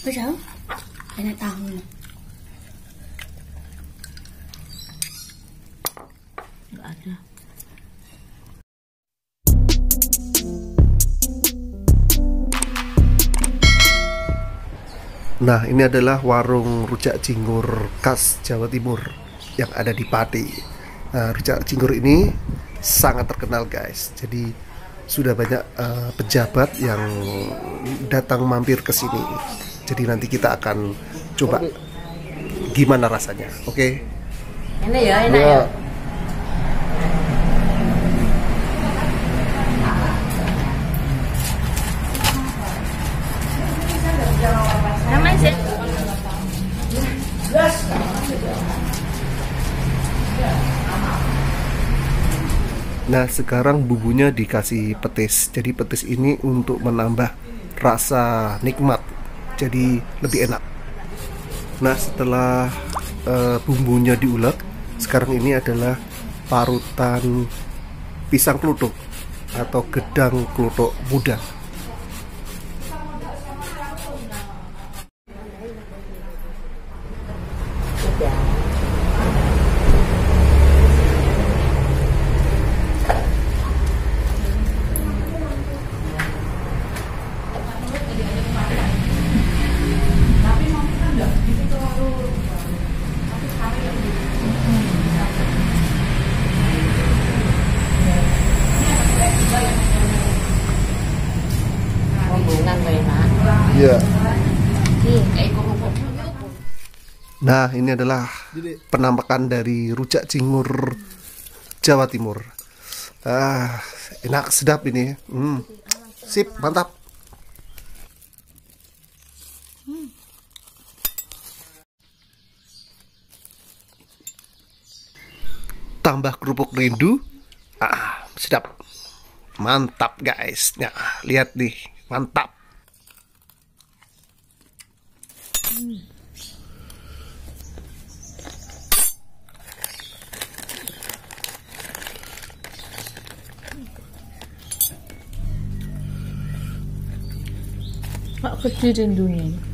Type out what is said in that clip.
Padahal banyak tahu. Enggak ada. Nah, ini adalah warung rujak cingur khas Jawa Timur yang ada di Pati. Nah, rujak cingur ini sangat terkenal, guys. Jadi sudah banyak pejabat yang datang mampir ke sini. Jadi nanti kita akan coba gimana rasanya. Oke. Enak ya, enak ya. Nah, sekarang bumbunya dikasih petis. Jadi petis ini untuk menambah rasa nikmat, jadi lebih enak. Nah, setelah bumbunya diulek, sekarang ini adalah parutan pisang kluthuk atau gedang kluthuk muda. Nah, ini adalah penampakan dari rujak cingur Jawa Timur. Ah, enak, sedap ini. Sip, mantap. Tambah kerupuk rindu. Ah, sedap. Mantap, guys. Nah, lihat nih, mantap. Aku kecil rindunya.